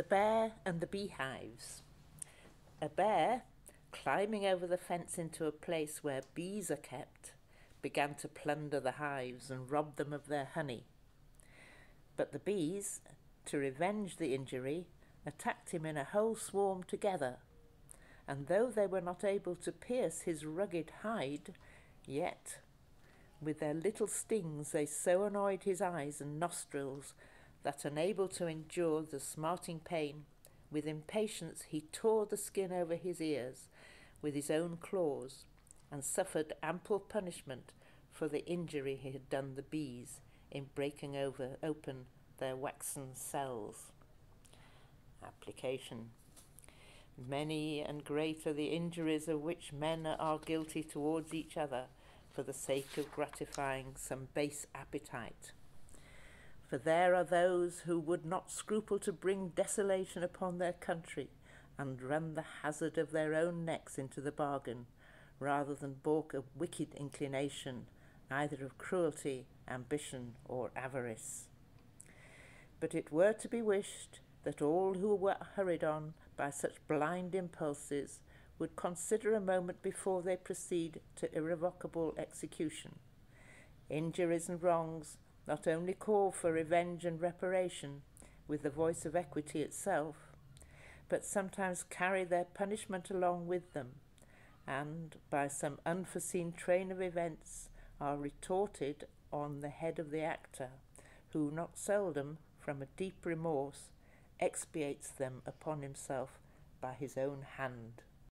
The Bear and the Beehives. A bear, climbing over the fence into a place where bees are kept, began to plunder the hives and rob them of their honey. But the bees, to revenge the injury, attacked him in a whole swarm together, and though they were not able to pierce his rugged hide, yet with their little stings they so annoyed his eyes and nostrils that, unable to endure the smarting pain, with impatience he tore the skin over his ears with his own claws and suffered ample punishment for the injury he had done the bees in breaking open their waxen cells. Application. Many and great are the injuries of which men are guilty towards each other for the sake of gratifying some base appetite. For there are those who would not scruple to bring desolation upon their country and run the hazard of their own necks into the bargain, rather than balk a wicked inclination, either of cruelty, ambition, or avarice. But it were to be wished that all who were hurried on by such blind impulses would consider a moment before they proceed to irrevocable execution. Injuries and wrongs not only call for revenge and reparation with the voice of equity itself, but sometimes carry their punishment along with them, and by some unforeseen train of events are retorted on the head of the actor, who not seldom, from a deep remorse, expiates them upon himself by his own hand.